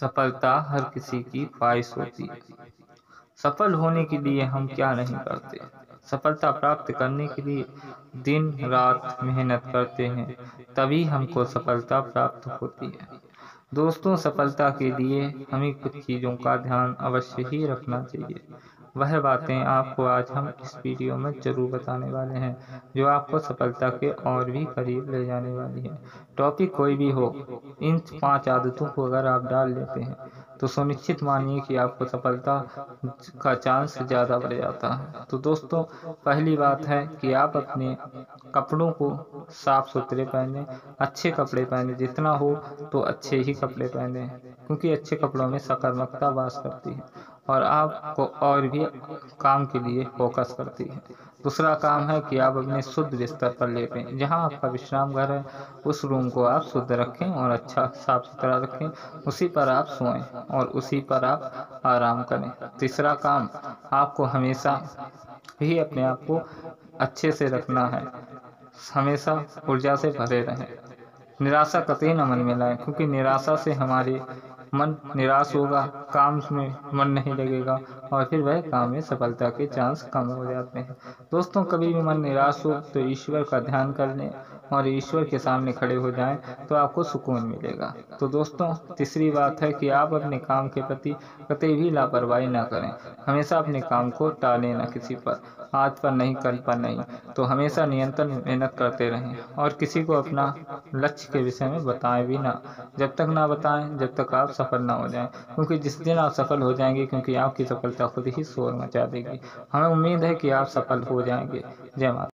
सफलता हर किसी की ख्वाहिश होती है। सफल होने के लिए हम क्या नहीं करते। सफलता प्राप्त करने के लिए दिन रात मेहनत करते हैं, तभी हमको सफलता प्राप्त होती है। दोस्तों, सफलता के लिए हमें कुछ चीज़ों का ध्यान अवश्य ही रखना चाहिए। वह बातें आपको आज हम इस वीडियो में जरूर बताने वाले हैं, जो आपको सफलता के और भी करीब ले जाने वाली है। टॉपिक कोई भी हो, इन 5 आदतों को अगर आप डाल लेते हैं तो सुनिश्चित मानिए कि आपको सफलता का चांस ज़्यादा बढ़ जाता है। तो दोस्तों, पहली बात है कि आप अपने कपड़ों को साफ सुथरे पहने, अच्छे कपड़े पहने, जितना हो तो अच्छे ही कपड़े पहने, क्योंकि अच्छे कपड़ों में सकारात्मकता वास करती है और आपको और भी काम के लिए फोकस करती है। दूसरा काम है कि आप अपने शुद्ध बिस्तर पर लेटें। जहां आपका विश्राम घर है, उस रूम को आप शुद्ध रखें और अच्छा साफ सुथरा रखें। उसी पर आप सोएं और उसी पर आप आराम करें। तीसरा काम, आपको हमेशा ही अपने आप को अच्छे से रखना है, हमेशा ऊर्जा से भरे रहें, निराशा कतई न मन में लाएं, क्योंकि निराशा से हमारे मन निराश होगा, काम में मन नहीं लगेगा और फिर वह काम में सफलता के चांस कम हो जाते हैं। दोस्तों, कभी भी मन निराश हो तो ईश्वर का ध्यान कर लें और ईश्वर के सामने खड़े हो जाएं तो आपको सुकून मिलेगा। तो दोस्तों, तीसरी बात है कि आप अपने काम के प्रति कतई भी लापरवाही ना करें। हमेशा अपने काम को टालें ना, किसी पर, आज पर नहीं, कल पर नहीं, तो हमेशा निरंतर मेहनत करते रहें और किसी को अपना लक्ष्य के विषय में बताएं भी ना, जब तक ना बताएं, जब तक आप सफल ना हो जाएं, क्योंकि जिस दिन आप सफल हो जाएंगे, क्योंकि आपकी सफलता खुद ही शोर मचा देगी। हमें उम्मीद है कि आप सफल हो जाएंगे। जय माता।